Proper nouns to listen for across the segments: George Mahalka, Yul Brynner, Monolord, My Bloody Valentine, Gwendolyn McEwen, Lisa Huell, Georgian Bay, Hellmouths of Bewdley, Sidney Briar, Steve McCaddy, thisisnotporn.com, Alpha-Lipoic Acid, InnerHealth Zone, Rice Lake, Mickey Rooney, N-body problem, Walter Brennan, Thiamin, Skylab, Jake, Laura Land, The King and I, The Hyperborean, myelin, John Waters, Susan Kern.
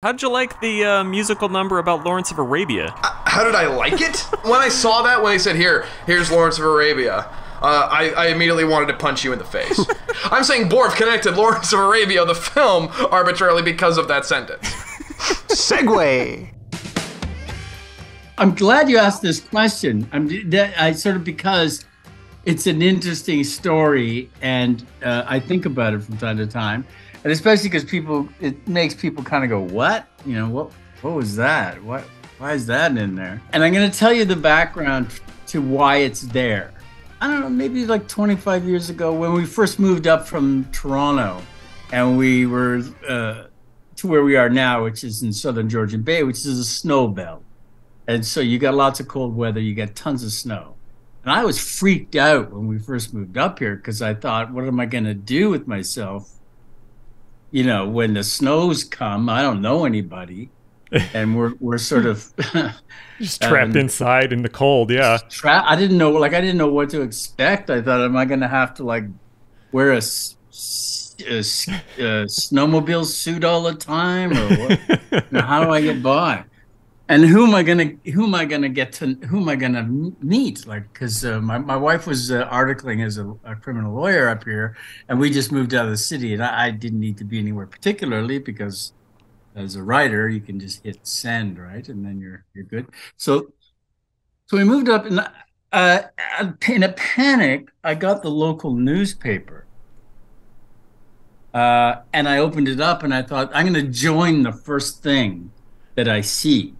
How'd you like the musical number about Lawrence of Arabia? How did I like it? When I saw that, when I said, here's Lawrence of Arabia, I immediately wanted to punch you in the face. I'm saying Borf connected Lawrence of Arabia, the film, arbitrarily because of that sentence. Segue! I'm glad you asked this question. Because it's an interesting story, and I think about it from time to time. And especially because it makes people kind of go, what? You know, what was that? Why is that in there? And I'm going to tell you the background to why it's there. I don't know, maybe like 25 years ago when we first moved up from Toronto and we were to where we are now, which is in southern Georgian Bay, which is a snow belt. And so you got lots of cold weather, you got tons of snow. And I was freaked out when we first moved up here because I thought, what am I going to do with myself? You know, when the snows come, I don't know anybody, and we're sort of just trapped inside in the cold. Yeah, I didn't know what to expect. I thought, am I going to have to like wear a snowmobile suit all the time, or what? Now, how do I get by? And who am I going to meet? Like, because my wife was articling as a criminal lawyer up here, and we just moved out of the city, and I didn't need to be anywhere particularly because as a writer, you can just hit send, right? And then you're good. So we moved up, and in a panic, I got the local newspaper. And I opened it up, and I thought, I'm going to join the first thing that I see.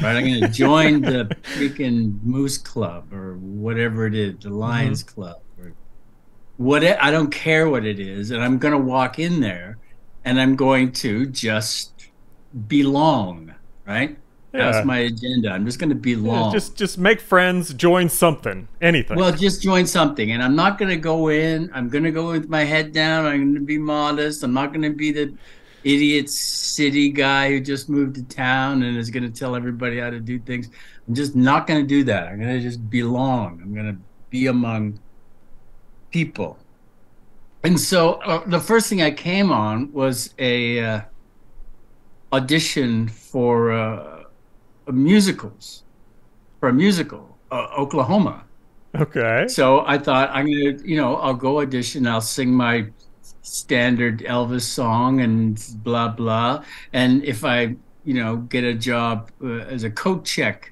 Right, I'm going to join the freaking Moose Club or whatever it is, the Lions Club. Or I don't care what it is, and I'm going to walk in there, and I'm going to just belong. Right, yeah. That's my agenda. I'm just going to belong. Yeah, just make friends, join something, anything. Well, just join something, and I'm not going to go in. I'm going to go with my head down. I'm going to be modest. I'm not going to be the idiot city guy who just moved to town and is going to tell everybody how to do things. I'm just not going to do that. I'm going to just belong. I'm going to be among people. And so the first thing I came on was a audition for a musical, Oklahoma. Okay. So I thought I'm going to, I'll go audition. I'll sing my standard Elvis song and blah blah, and if I get a job as a coat check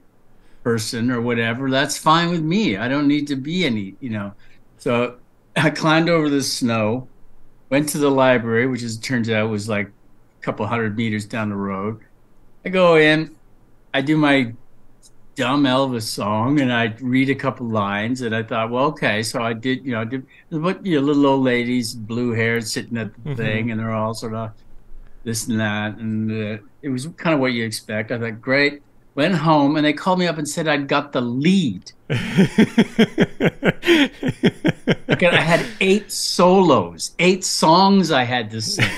person or whatever, that's fine with me. I don't need to be any so I climbed over the snow, went to the library, which as it turns out was like a couple hundred meters down the road. I go in, I do my dumb Elvis song, and I read a couple lines, and I thought, well, okay. So I did, but little old ladies, blue hair, sitting at the thing, and they're all sort of this and that, and it was kind of what you expect. I thought, great. Went home, and they called me up and said I'd got the lead. Okay, I had 8 solos, 8 songs I had to sing.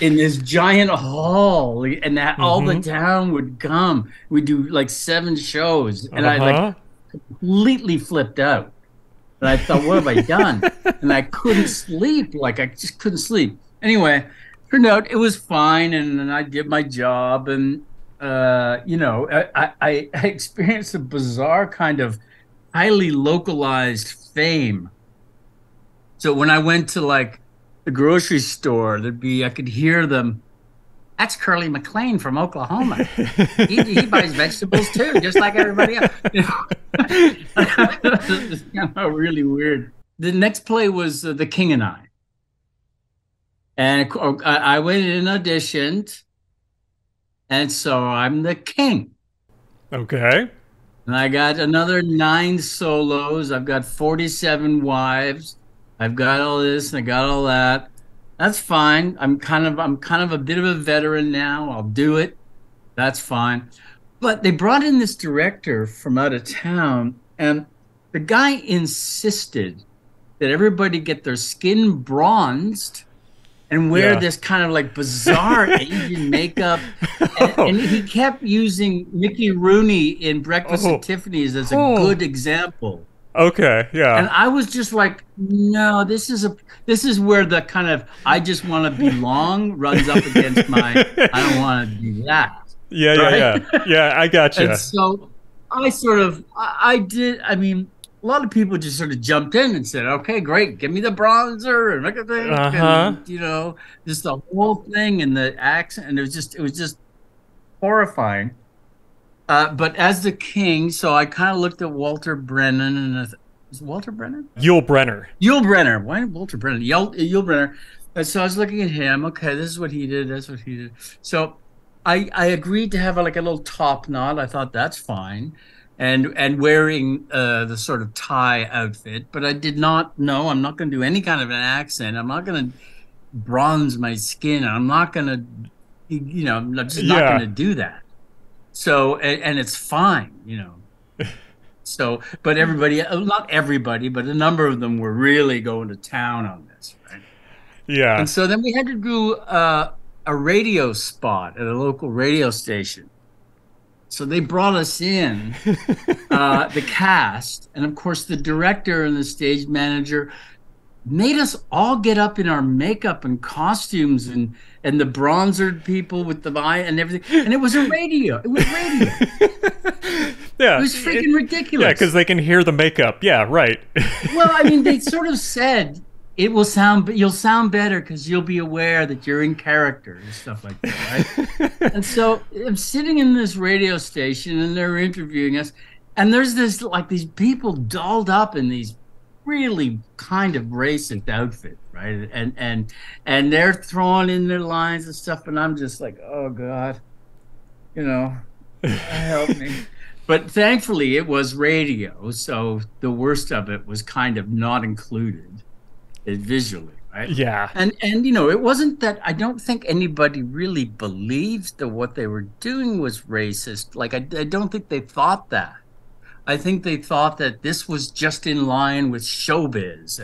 In this giant hall, and that all the town would come. We do like 7 shows, and I like completely flipped out. And I thought, what have I done? And I couldn't sleep. Like I just couldn't sleep. Anyway, turned out it was fine, and I did my job, and I experienced a bizarre kind of highly localized fame. So when I went to like the grocery store, I could hear them. That's Curly McLean from Oklahoma. He buys vegetables too, just like everybody else. It's kind of really weird. The next play was The King and I. And I went in and auditioned. And so I'm the king. Okay. And I got another 9 solos. I've got 47 wives. I've got all this and I got all that. That's fine. I'm kind of a bit of a veteran now. I'll do it. That's fine. But they brought in this director from out of town, and the guy insisted that everybody get their skin bronzed and wear this kind of like bizarre Asian makeup. And he kept using Mickey Rooney in Breakfast at Tiffany's as a good example. Okay, yeah. And I was just like, no, this is where the kind of I just want to belong runs up against my I don't want to do that. Yeah, right? yeah. I gotcha. And so I sort of I mean, a lot of people just sort of jumped in and said, okay, great, give me the bronzer and everything, and, you know, just the whole thing and the accent, and it was just horrifying. But as the king, so I kind of looked at Walter Brennan, and is Walter Brennan? Yul Brynner. Yul Brynner. Why Walter Brennan? Yul Brynner. And so I was looking at him. Okay, this is what he did. That's what he did. So I agreed to have like a little top knot. I thought that's fine, and wearing the sort of tie outfit. But I did not know. I'm not going to do any kind of an accent. I'm not going to bronze my skin. I'm not going to, you know, I'm just not going to do that. So, and it's fine, you know. So, but everybody, not everybody, but a number of them were really going to town on this, right? Yeah. And so then we had to do a radio spot at a local radio station. So they brought us in, the cast, and of course the director and the stage manager made us all get up in our makeup and costumes and the bronzered people with the eye and everything. And it was a radio. It was radio. Yeah. It was freaking ridiculous. Yeah, because they can hear the makeup. Yeah, right. Well, I mean, they sort of said, it will sound, you'll sound better because you'll be aware that you're in character and stuff like that, right? And so I'm sitting in this radio station and they're interviewing us. And there's this, like, these people dolled up in these really kind of racist outfit, right? And they're throwing in their lines and stuff, and I'm just like, oh God, you know, help me. But thankfully it was radio, so the worst of it was kind of not included visually, right? Yeah. And you know, it wasn't that I don't think anybody really believed that what they were doing was racist. Like I don't think they thought that. I think they thought that this was just in line with showbiz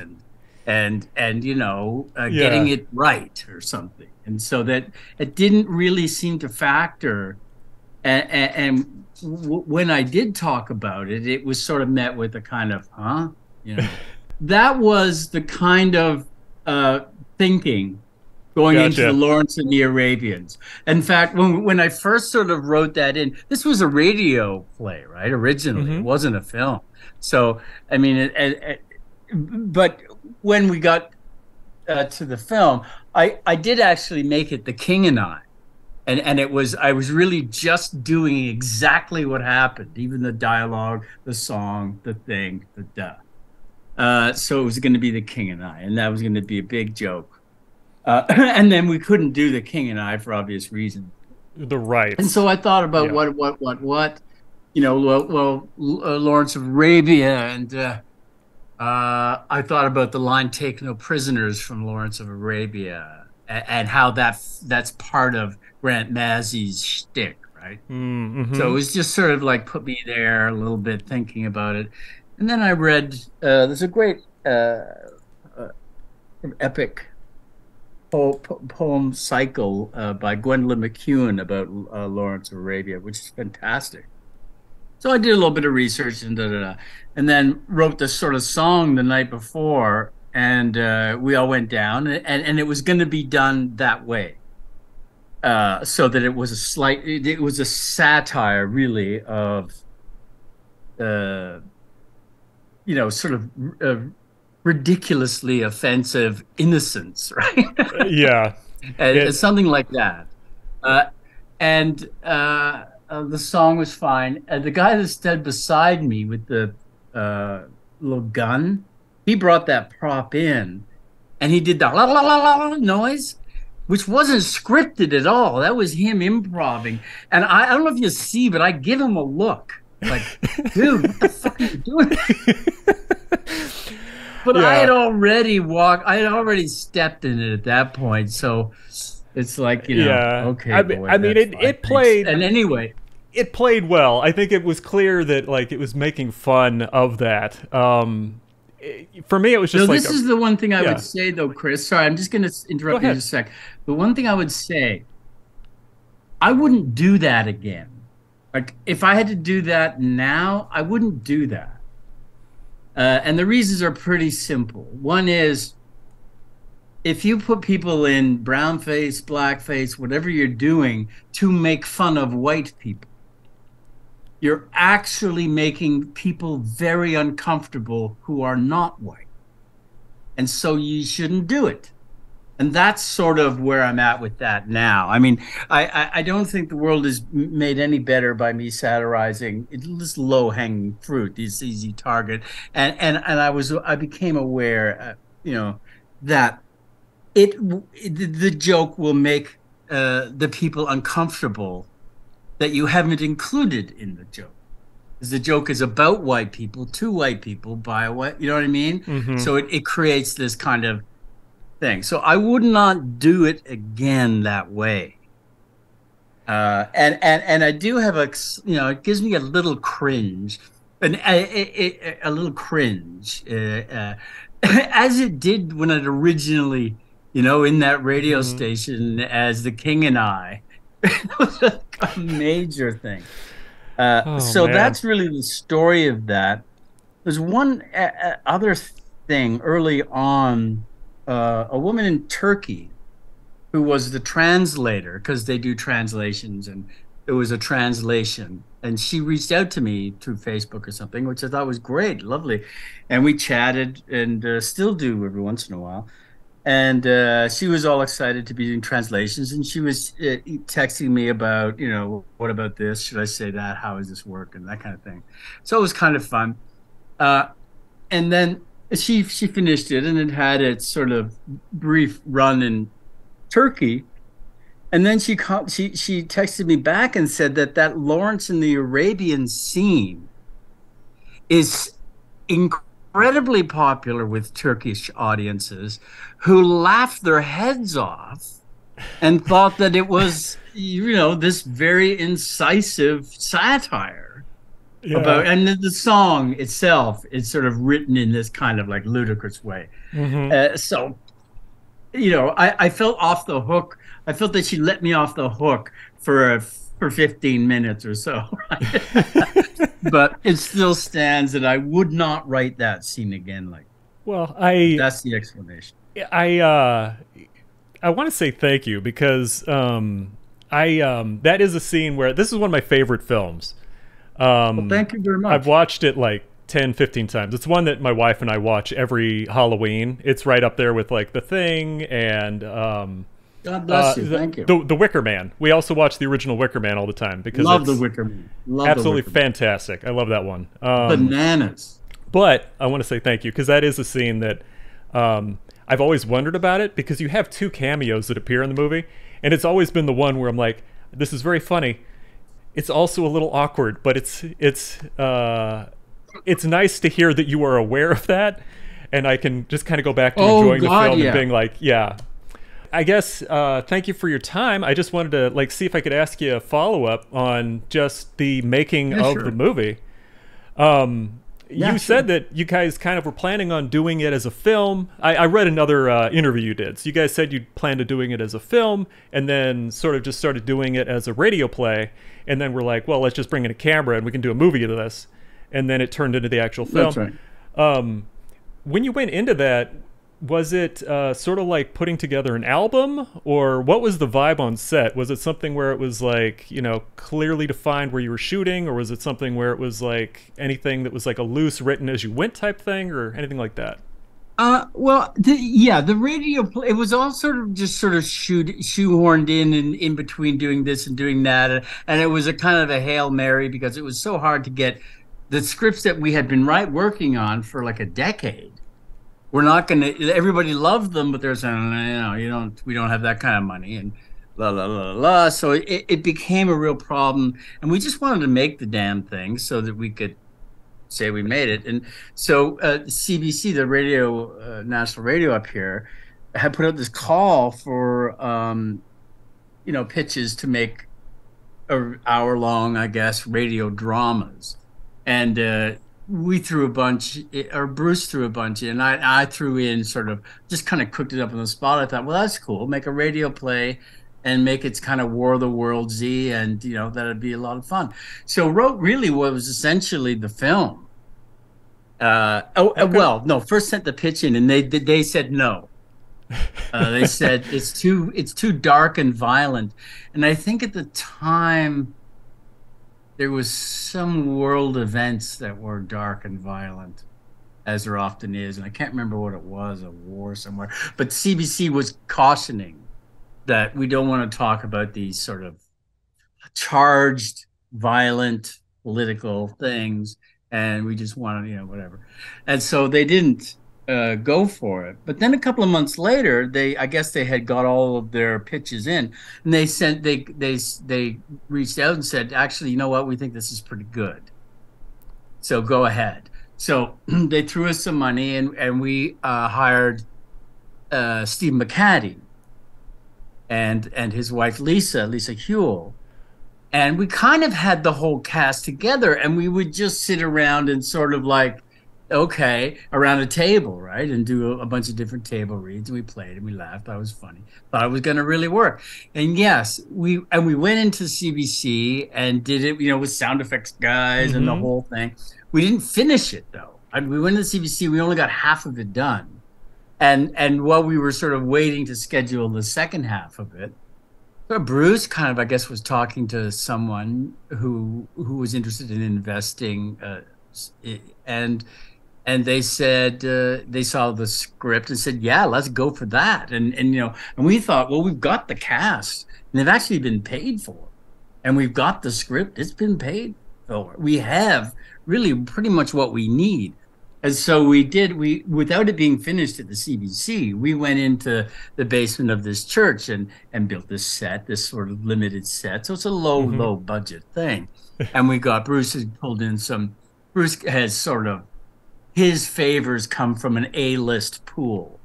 and you know, getting it right or something, and so that it didn't really seem to factor. And when I did talk about it, it was sort of met with a kind of, huh, you know. That was the kind of thinking going into the Lawrence and the Arabians. In fact, when I first sort of wrote that in, this was a radio play, right? Originally, it wasn't a film. So, I mean, but when we got to the film, I did actually make it The King and I. And it was, I was really just doing exactly what happened, even the dialogue, the song, the thing, the duh. So it was going to be The King and I, and that was going to be a big joke. And then we couldn't do The King and I for obvious reasons. The rights. And so I thought about what, you know, Lawrence of Arabia, and I thought about the line "Take no prisoners" from Lawrence of Arabia, and how that's part of Grant Massey's shtick, right? So it was just sort of like put me there a little bit thinking about it, and then I read there's a great epic poem cycle by Gwendolyn McEwen about Lawrence of Arabia, which is fantastic. So I did a little bit of research and and then wrote this sort of song the night before, and we all went down, and it was going to be done that way, so that it was a slight, it was a satire really of, you know, sort of. Ridiculously offensive innocence, right? Yeah. Something like that. The song was fine. The guy that stood beside me with the little gun, he brought that prop in, and he did the la la la la noise, which wasn't scripted at all. That was him improvising. And I don't know if you see, but I give him a look. Like, dude, what the fuck are you doing? But I had already walked. I had already stepped in it at that point, so it's like, you know. Yeah. Okay. I mean, it played. And anyway, it played well. I think it was clear that like it was making fun of that. For me, it was just. No, like this is the one thing I would say though, Chris. Sorry, I'm just going to interrupt you in a sec. The one thing I would say, I wouldn't do that again. Like if I had to do that now, I wouldn't do that. And the reasons are pretty simple. One is, if you put people in brownface, blackface, whatever you're doing to make fun of white people, you're actually making people very uncomfortable who are not white. And so you shouldn't do it. And that's sort of where I'm at with that now. I mean, I don't think the world is made any better by me satirizing. It's just low-hanging fruit, this easy target. And I became aware, you know, that the joke will make the people uncomfortable that you haven't included in the joke. Because the joke is about white people, to white people, by white, you know what I mean? Mm-hmm. So it creates this kind of thing. So I would not do it again that way. And I do have a, you know, it gives me a little cringe, as it did when it originally, you know, in that radio mm-hmm. station as The King and I. It was a major thing. So man. That's really the story of that. There's one other thing early on. A woman in Turkey who was the translator, because they do translations, and it was a translation. And she reached out to me through Facebook or something, which I thought was great, lovely. And we chatted, and still do every once in a while. And she was all excited to be doing translations, and she was texting me about, you know, what about this? Should I say that? How does this work? And that kind of thing. So it was kind of fun. And then she finished it, and it had its sort of brief run in Turkey, and then she texted me back and said that Lawrence in the Arabian scene is incredibly popular with Turkish audiences, who laughed their heads off and thought that it was, you know, this very incisive satire. Yeah. About, and the song itself is sort of written in this kind of like ludicrous way. Mm-hmm. So, you know, I felt off the hook. I felt that she let me off the hook for 15 minutes or so. Right? But it still stands, and I would not write that scene again. Like, well, that's the explanation. I want to say thank you, because that is a scene where, this is one of my favorite films. Well, thank you very much. I've watched it like 10, 15 times. It's one that my wife and I watch every Halloween. It's right up there with like The Thing and God bless you. Thank you. The Wicker Man. We also watch the original Wicker Man all the time, because love the Wicker Man. Love absolutely the Wicker fantastic. Man. I love that one. Bananas. But I want to say thank you, because that is a scene that I've always wondered about it, because you have two cameos that appear in the movie, and it's always been the one where I'm like, this is very funny. It's also a little awkward, but it's nice to hear that you are aware of that, and I can just kind of go back to enjoying the film, yeah. And being like, yeah. I guess thank you for your time. I just wanted to like see if I could ask you a follow-up on just the making of the movie. You said that you guys kind of were planning on doing it as a film. I read another interview you did. So you guys said you planned on doing it as a film, and then sort of just started doing it as a radio play. And then we're like, well, let's just bring in a camera and we can do a movie of this. And then it turned into the actual film. That's right. When you went into that, was it sort of like putting together an album, or what was the vibe on set? Was it something where it was like, you know, clearly defined where you were shooting, or was it something where it was like anything that was like a loose written as you went type thing, or anything like that? Well, the radio play, it was all sort of just sort of shoehorned in, and in between doing this and doing that, and it was a kind of a Hail Mary, because it was so hard to get the scripts that we had been working on for like a decade. We're not going to, everybody loved them, but they're saying, no, we don't have that kind of money, and la, la, la, la. So it became a real problem. And we just wanted to make the damn thing so that we could say we made it. And so CBC, the radio, national radio up here, had put out this call for, you know, pitches to make an hour long, I guess, radio dramas. And, we threw a bunch, or Bruce threw a bunch in, and I threw in sort of, just kind of cooked it up on the spot. I thought, well, that's cool. Make a radio play and make it kind of War of the World Z, and, you know, that'd be a lot of fun. So wrote really what was essentially the film. Well, no, first sent the pitch in and they said no. They said it's too dark and violent. And I think at the time there was some world events that were dark and violent, as there often is. And I can't remember what it was, a war somewhere. But CBC was cautioning that we don't want to talk about these sort of charged, violent, political things. And we just want to, you know, whatever. And so they didn't go for it. But then a couple of months later, I guess they had got all of their pitches in, and they reached out and said, actually, you know what, we think this is pretty good, so go ahead. So they threw us some money, and we hired Steve McCaddy and his wife Lisa Huell, and we kind of had the whole cast together, and we would just sit around and sort of like, okay, around a table, right, and do a bunch of different table reads. We played and we laughed. That was funny. Thought it was going to really work. And yes, we went into CBC and did it, you know, with sound effects guys and the whole thing. We didn't finish it though. I mean, we went to the CBC. We only got half of it done, and while we were sort of waiting to schedule the second half of it, Bruce kind of, I guess, was talking to someone who was interested in investing, and they said they saw the script and said, yeah, let's go for that. And you know, and we thought, well, we've got the cast and they've actually been paid for it. And we've got the script, it's been paid for it. We have really pretty much what we need. And so we without it being finished at the CBC, we went into the basement of this church and built this set, this sort of limited set. So it's a low budget thing. And we got Bruce has pulled in some, Bruce has sort of, his favors come from an A-list pool,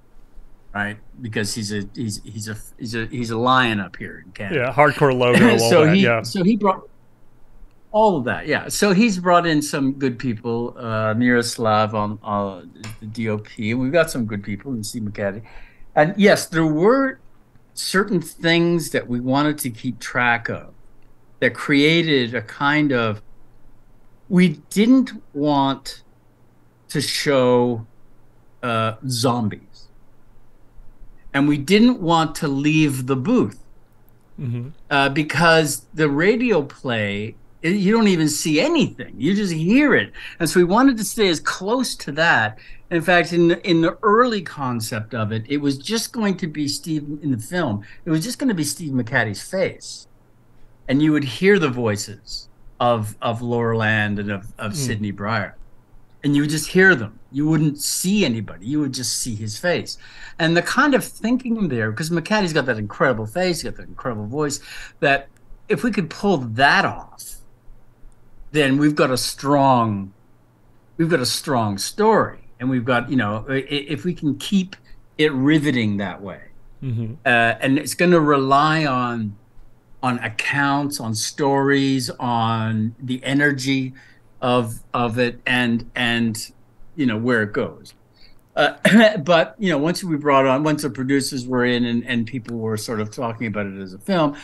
right? Because he's a lion up here in Canada. Yeah, hardcore logo. So he brought all of that, yeah. So he's brought in some good people, Miroslav on the DOP. We've got some good people in Steve McCaddy. And yes, there were certain things that we wanted to keep track of that created a kind of, we didn't want to show zombies. And we didn't want to leave the booth because the radio play, you don't even see anything. You just hear it. And so we wanted to stay as close to that. In fact, in the early concept of it, it was just going to be Steve, in the film, it was just going to be Steve McCaddy's face. And you would hear the voices of Laura Land and of Sidney Briar. And you would just hear them. You wouldn't see anybody. You would just see his face. And the kind of thinking there, because McCaddy's got that incredible face, he's got that incredible voice, that if we could pull that off, then we've got a strong story, and we've got, you know, if we can keep it riveting that way, and it's going to rely on accounts, on stories, on the energy of it, and you know where it goes. But you know, once the producers were in and people were sort of talking about it as a film,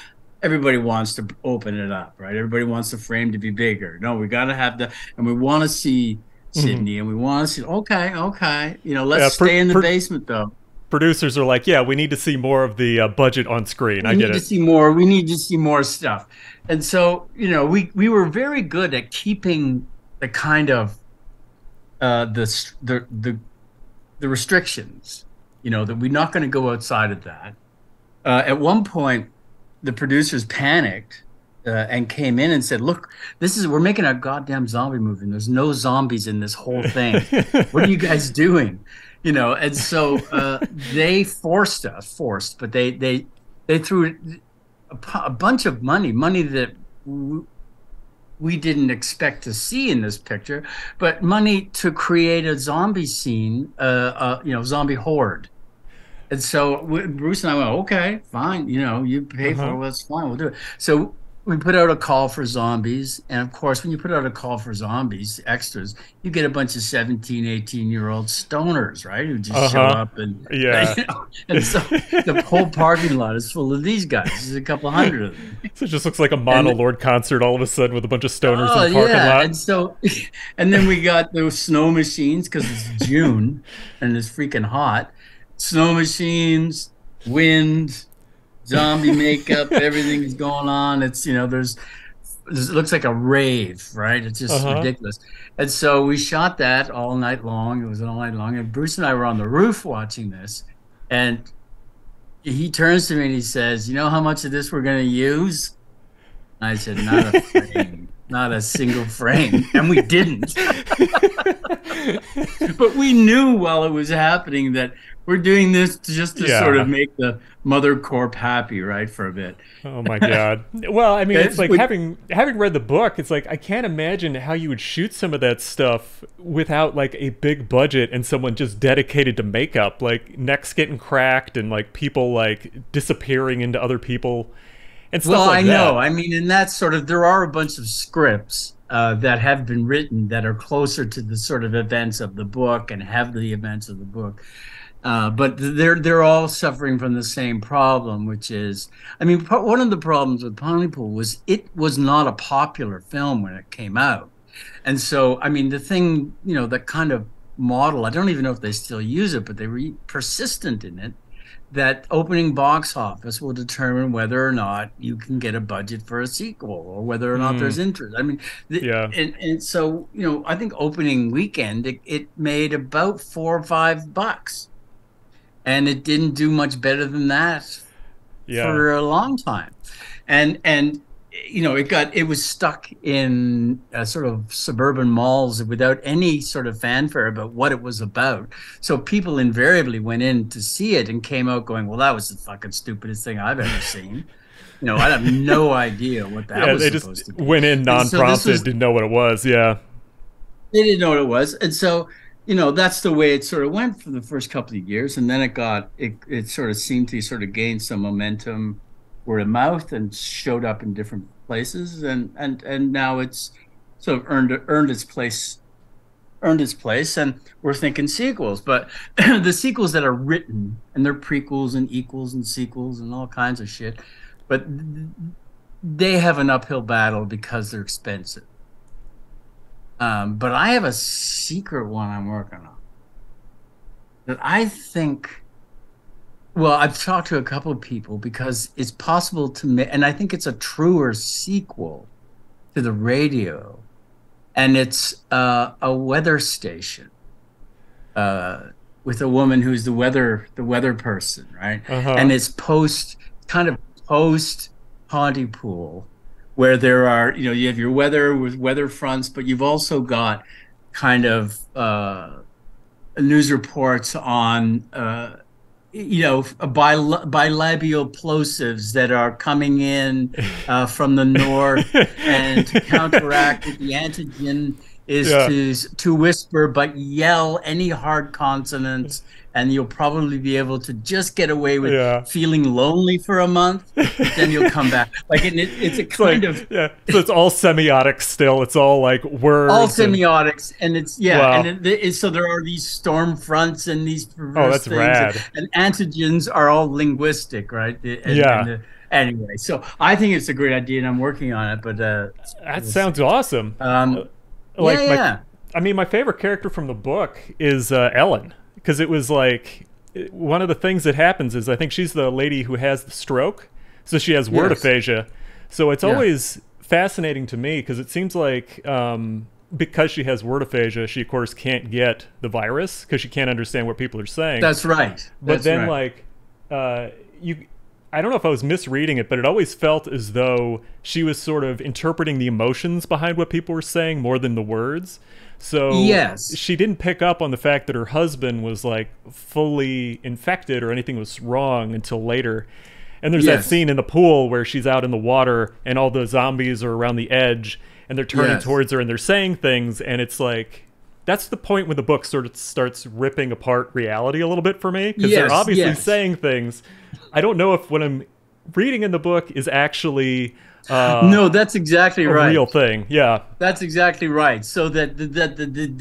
everybody wants to open it up, right? Everybody wants the frame to be bigger. No, we got to have the, and we want to see Sydney, and we want to see, okay, you know, let's stay in the basement though. Producers are like, yeah, we need to see more of the budget on screen. I get it. We need to see more stuff. And so, you know, we were very good at keeping the kind of the restrictions, you know, that we're not going to go outside of that. At one point, the producers panicked and came in and said, look, we're making a goddamn zombie movie and there's no zombies in this whole thing. What are you guys doing? You know, and so they forced us, but they threw a bunch of money that we didn't expect to see in this picture, but money to create a zombie scene, you know, zombie horde. And so Bruce and I went, okay, fine, you know, you pay for it, well, that's fine, we'll do it. So we put out a call for zombies. And of course, when you put out a call for zombies, extras, you get a bunch of 17, 18-year-old stoners, right? Who just show up and, you know, and so the whole parking lot is full of these guys. There's a couple hundred of them. So it just looks like a Monolord concert all of a sudden with a bunch of stoners in the parking lot. And so, and then we got those snow machines because it's June and it's freaking hot. Snow machines, wind, zombie makeup, everything is going on. It's, you know, it looks like a rave, right? It's just ridiculous. And so we shot that all night long. It was all night long. And Bruce and I were on the roof watching this. And he turns to me and he says, you know how much of this we're going to use? And I said, not a frame, not a single frame. And we didn't. But we knew while it was happening that we're doing this just to sort of make the mother corp happy, right, for a bit. Oh my God. Well, I mean, it's like having read the book, it's like I can't imagine how you would shoot some of that stuff without like a big budget and someone just dedicated to makeup, like necks getting cracked and like people like disappearing into other people and stuff like that. Well, I know. I mean, and that's sort of, there are a bunch of scripts that have been written that are closer to the sort of events of the book and have the events of the book. But they're all suffering from the same problem, which is, I mean, one of the problems with Pontypool was it was not a popular film when it came out. And so, I mean, the thing, you know, that kind of model, I don't even know if they still use it, but they were persistent in it, that opening box office will determine whether or not you can get a budget for a sequel or whether or not there's interest. I mean, and so, you know, I think opening weekend, it made about $4 or $5. And it didn't do much better than that for a long time. And you know, it was stuck in sort of suburban malls without any sort of fanfare about what it was about. So people invariably went in to see it and came out going, well, that was the fucking stupidest thing I've ever seen. You know, I have no idea what that was supposed to be. They just went in non-prompted, didn't know what it was, They didn't know what it was. And so, you know, that's the way it sort of went for the first couple of years, and then it sort of seemed to sort of gain some momentum word of mouth and showed up in different places, and now it's sort of earned its place, and we're thinking sequels, but the sequels that are written, and they're prequels and equals and sequels and all kinds of shit, but they have an uphill battle because they're expensive. But I have a secret one I'm working on that I think, well, I've talked to a couple of people because it's possible to make, and I think it's a truer sequel to The Radio, and it's a weather station with a woman who's the weather person, right? And it's kind of post Pontypool, where there are, you know, you have your weather with weather fronts, but you've also got kind of news reports on, you know, bilabial plosives that are coming in from the north and to counteract with the antigen is to whisper, but yell any hard consonants. And you'll probably be able to just get away with feeling lonely for a month, but then you'll come back. Like it's kind of so it's all semiotics still. It's all like words. All semiotics, and it's so there are these storm fronts and these perverse things, rad. And antigens are all linguistic, right? Anyway, so I think it's a great idea, and I'm working on it. But that sounds awesome. I mean, my favorite character from the book is Ellen. Because it was like, one of the things that happens is I think she's the lady who has the stroke. So she has word aphasia. So it's always fascinating to me because it seems like because she has word aphasia, she, of course, can't get the virus because she can't understand what people are saying. That's right. But I don't know if I was misreading it, but it always felt as though she was sort of interpreting the emotions behind what people were saying more than the words. So she didn't pick up on the fact that her husband was like fully infected or anything was wrong until later. And there's that scene in the pool where she's out in the water and all the zombies are around the edge and they're turning towards her and they're saying things. And it's like, that's the point when the book sort of starts ripping apart reality a little bit for me. Because they're obviously saying things. I don't know if when I'm reading in the book is actually no, that's exactly right. Real thing, yeah. That's exactly right. So that the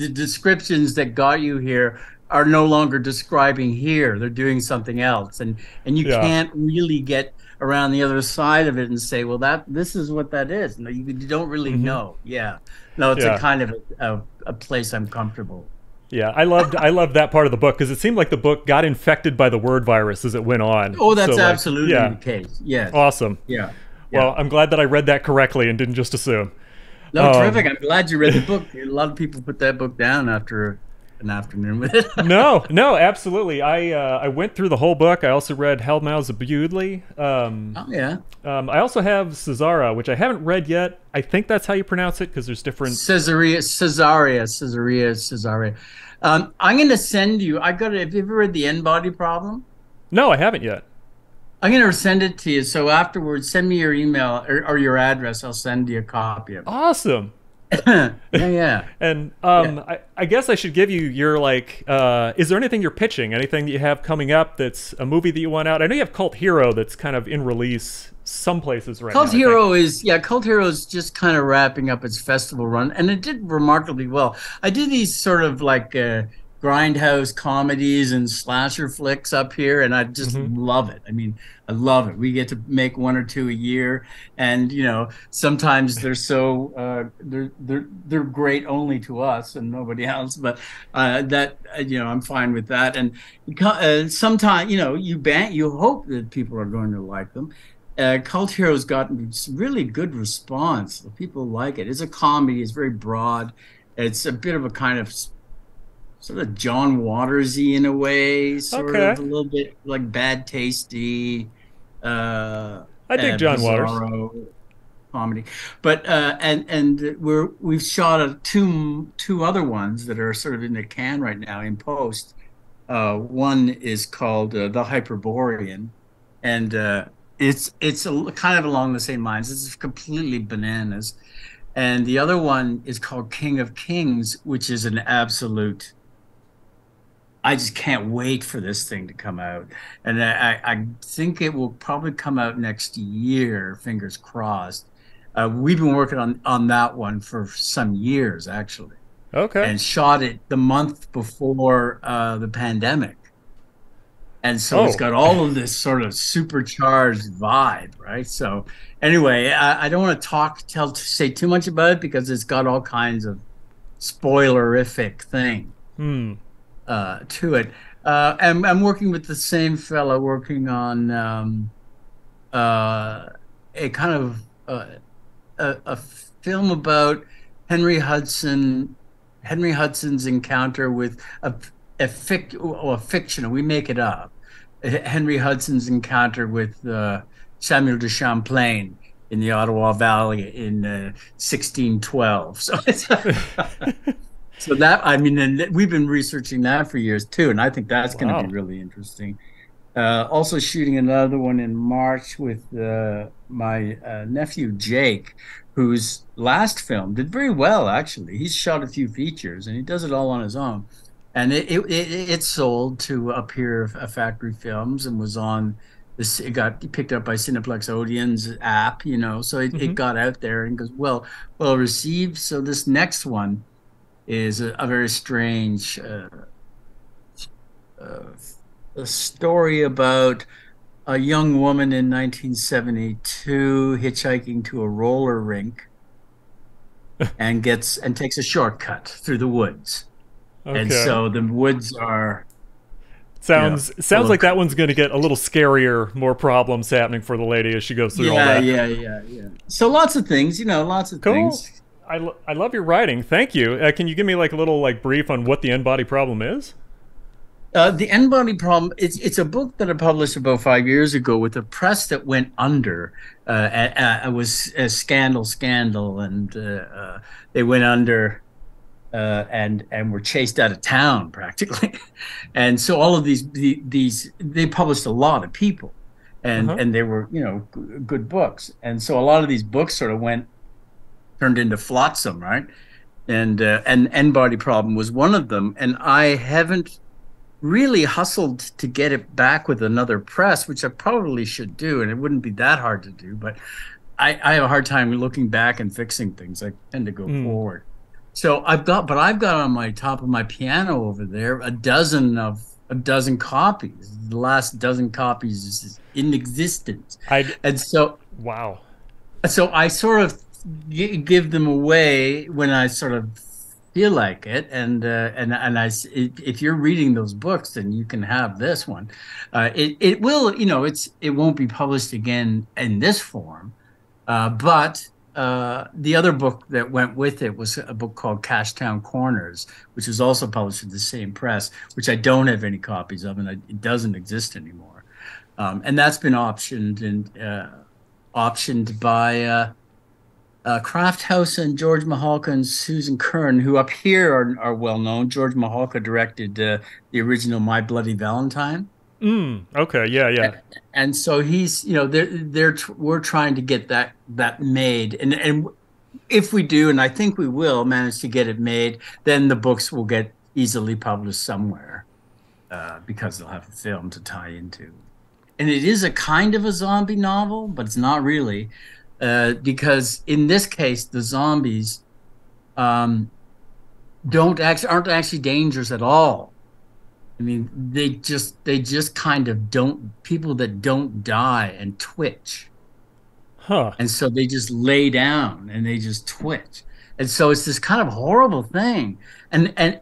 descriptions that got you here are no longer describing here. They're doing something else, and you can't really get around the other side of it and say, well, that this is what that is. No, you don't really know. Yeah, no, it's a kind of a place I'm comfortable. Yeah, I loved that part of the book because it seemed like the book got infected by the word virus as it went on. Oh, that's so, absolutely the case. Yes. Awesome. Yeah. Well, I'm glad that I read that correctly and didn't just assume. No, terrific. I'm glad you read the book. A lot of people put that book down after an afternoon with it. No, absolutely. I went through the whole book. I also read Hellmouths of Bewdley. I also have Caesarea, which I haven't read yet. I think that's how you pronounce it because there's different Caesarea. I'm going to send you. Have you ever read the N-body problem? No, I haven't yet. I'm going to send it to you. So afterwards, send me your email or your address. I'll send you a copy of it. Awesome. yeah. And I guess I should give you your is there anything you're pitching, anything that you have coming up that's a movie that you want out? I know you have Cult Hero that's kind of in release some places right now. Cult Hero is just kind of wrapping up its festival run, and it did remarkably well. I did these sort of grindhouse comedies and slasher flicks up here, and I just love it. I mean, I love it. We get to make one or two a year, and you know, sometimes they're so they're great only to us and nobody else. But I'm fine with that. And sometimes you hope that people are going to like them. Cult Hero's gotten really good response. The people like it. It's a comedy. It's very broad. It's a bit of a kind of sort of John Waters-y in a way, sort of a little bit like Bad Tasty. I dig John Waters comedy, but we've shot two other ones that are sort of in the can right now in post. One is called The Hyperborean, and it's kind of along the same lines. It's completely bananas, and the other one is called King of Kings, which is an absolute. I just can't wait for this thing to come out. And I think it will probably come out next year, fingers crossed. We've been working on that one for some years, actually. Okay. And shot it the month before the pandemic. And so it's got all of this sort of supercharged vibe, right? So anyway, I don't want to say too much about it because it's got all kinds of spoilerific thing. To it. I'm working with the same fellow working on a film about Henry Hudson's encounter with a fictional, we make it up, Henry Hudson's encounter with Samuel de Champlain in the Ottawa Valley in 1612. So it's so that, I mean, and we've been researching that for years too, and I think that's going to be really interesting. Also shooting another one in March with my nephew Jake, whose last film did very well, actually. He's shot a few features, and he does it all on his own. And it sold to up here Factory Films and was on this. It got picked up by Cineplex Odeon's app, you know. So it got out there and goes well received. So this next one is a very strange a story about a young woman in 1972 hitchhiking to a roller rink and takes a shortcut through the woods. Okay. And so the woods are sounds like that one's going to get a little scarier, more problems happening for the lady as she goes through all that. Yeah. So lots of things, lots of things. I love your writing. Thank you. Can you give me a little brief on what the N-body problem is? The N-body problem, it's a book that I published about 5 years ago with a press that went under. It was a scandal, and they went under and were chased out of town practically. And so all of these they published a lot of people, and and they were good books, and so a lot of these books sort of turned into flotsam, right? And N-body problem was one of them. And I haven't really hustled to get it back with another press, which I probably should do, and it wouldn't be that hard to do, but I have a hard time looking back and fixing things. I tend to go forward. So I've got on my top of my piano over there a dozen copies. The last dozen copies is in existence. So I sort of give them away when I sort of feel like it, and if you're reading those books, then you can have this one. It will, you know, it won't be published again in this form, but the other book that went with it was a book called Cashtown Corners, which was also published at the same press, which I don't have any copies of, and it doesn't exist anymore. And that's been optioned and by Krafthouse and George Mahalka and Susan Kern, who up here are well known. George Mahalka directed the original My Bloody Valentine. Okay. Yeah. Yeah. And so he's, you know, we're trying to get that made, and if we do, and I think we will manage to get it made, then the books will get easily published somewhere, because they'll have a film to tie into. And it is a kind of a zombie novel, but it's not really, because in this case the zombies aren't actually dangerous at all. I mean, they just kind of don't, people that don't die and twitch. Huh. And so they just lay down and they just twitch. And so it's this kind of horrible thing. And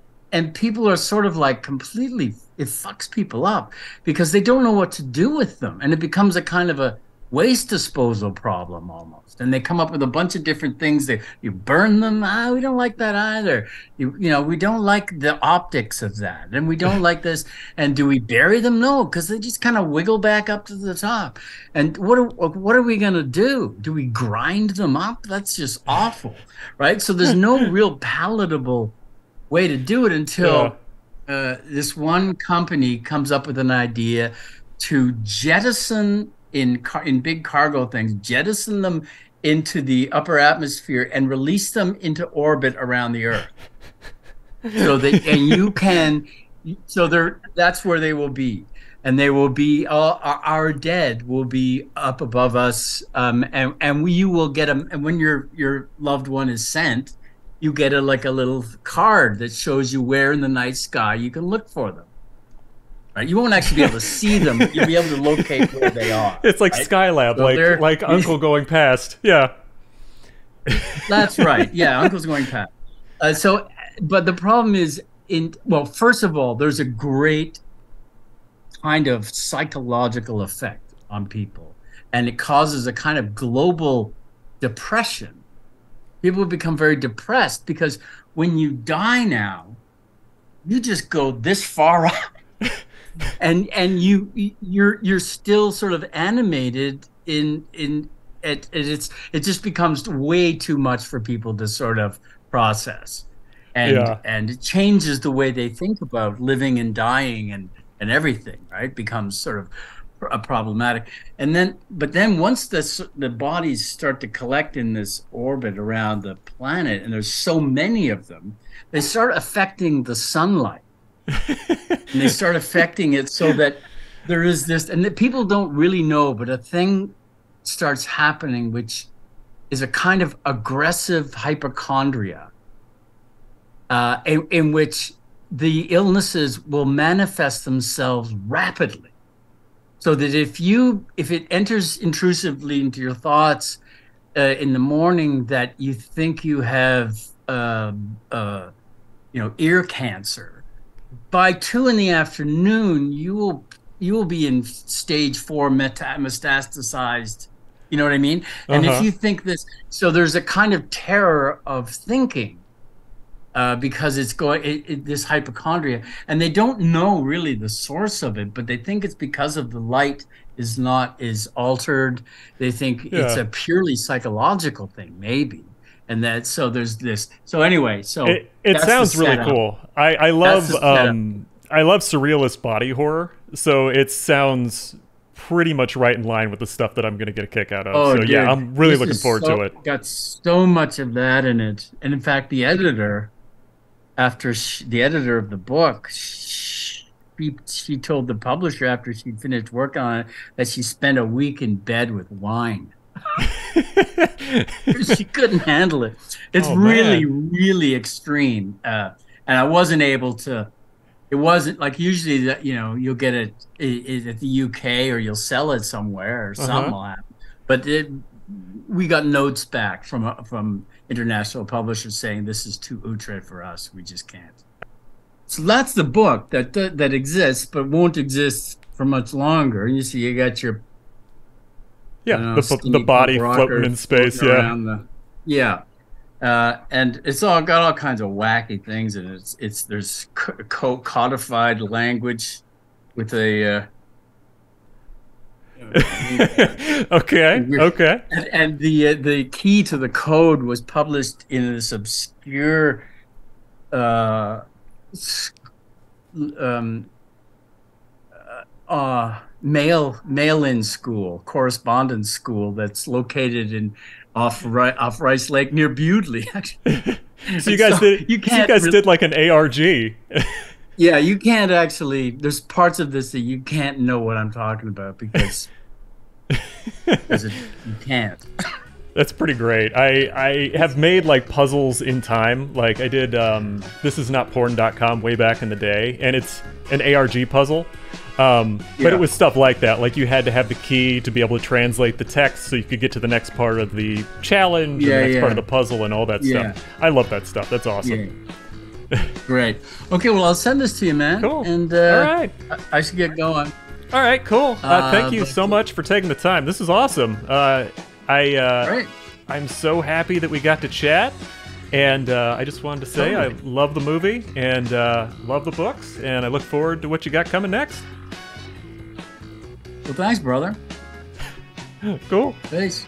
people are sort of like completely, it fucks people up because they don't know what to do with them. And it becomes a kind of a waste disposal problem almost. And they come up with a bunch of different things. You burn them. We don't like that either. You know, we don't like the optics of that. And we don't like this. And do we bury them? No, because they just kind of wiggle back up to the top. And what are we going to do? Do we grind them up? That's just awful, right? So there's no real palatable way to do it until this one company comes up with an idea to jettison in big cargo things, jettison them into the upper atmosphere and release them into orbit around the Earth. So that, and you can, so they're, that's where they will be. And they will be, our dead will be up above us. You will get them. And when your loved one is sent, you get a little card that shows you where in the night sky you can look for them. Right? You won't actually be able to see them, but you'll be able to locate where they are. It's like, right? Skylab, so like Uncle going past. Yeah. That's right. Yeah, Uncle's going past. But the problem is, first of all, there's a great kind of psychological effect on people, and it causes a kind of global depression. People become very depressed because when you die now, you just go this far out. And you're still sort of animated it just becomes way too much for people to sort of process, and it changes the way they think about living and dying and everything, right? Becomes sort of a problematic. But then once the bodies start to collect in this orbit around the planet, and there's so many of them, they start affecting the sunlight. And they start affecting it so that there is this, and that people don't really know, but a thing starts happening, which is a kind of aggressive hypochondria, in which the illnesses will manifest themselves rapidly. So that if it enters intrusively into your thoughts in the morning, that you think you have, ear cancer, by 2 in the afternoon, you will be in stage 4 metastasized. You know what I mean? And if you think this, so there's a kind of terror of thinking because this hypochondria, and they don't know really the source of it, but they think it's because of the light is altered. They think it's a purely psychological thing, maybe. And that, so there's this. So anyway, so it sounds really cool. I love surrealist body horror. So it sounds pretty much right in line with the stuff that I'm going to get a kick out of. Oh, so dude, yeah, I'm really looking forward to it. Got so much of that in it, and in fact, the editor of the book, she told the publisher after she'd finished work on it that she spent a week in bed with wine. She couldn't handle it. It's really extreme, and I wasn't able to. It wasn't like usually that, you know, you'll get it at the UK or you'll sell it somewhere or something will happen. But we got notes back from international publishers saying this is too outre for us. We just can't. So that's the book that exists, but won't exist for much longer. You see, you got your the body floating in space, and it's all got all kinds of wacky things, and there's codified language with a. Okay. And the key to the code was published in this obscure mail-in school, correspondence school that's located off Rice Lake near Bewdley. So you guys did like an ARG. Yeah, you can't actually. There's parts of this that you can't know what I'm talking about because you can't. That's pretty great. I have made like puzzles in time. Like I did thisisnotporn.com way back in the day, and it's an ARG puzzle. But it was stuff like that. Like you had to have the key to be able to translate the text so you could get to the next part of the challenge, and the next part of the puzzle, and all that stuff. I love that stuff. That's awesome. Yeah. Great. Okay, well, I'll send this to you, man. Cool. And all right. I should get going. All right, cool. Thank you so much for taking the time. This is awesome. I'm so happy that we got to chat. And I just wanted to say I love the movie and love the books. And I look forward to what you got coming next. Well, thanks, brother. Cool. Thanks.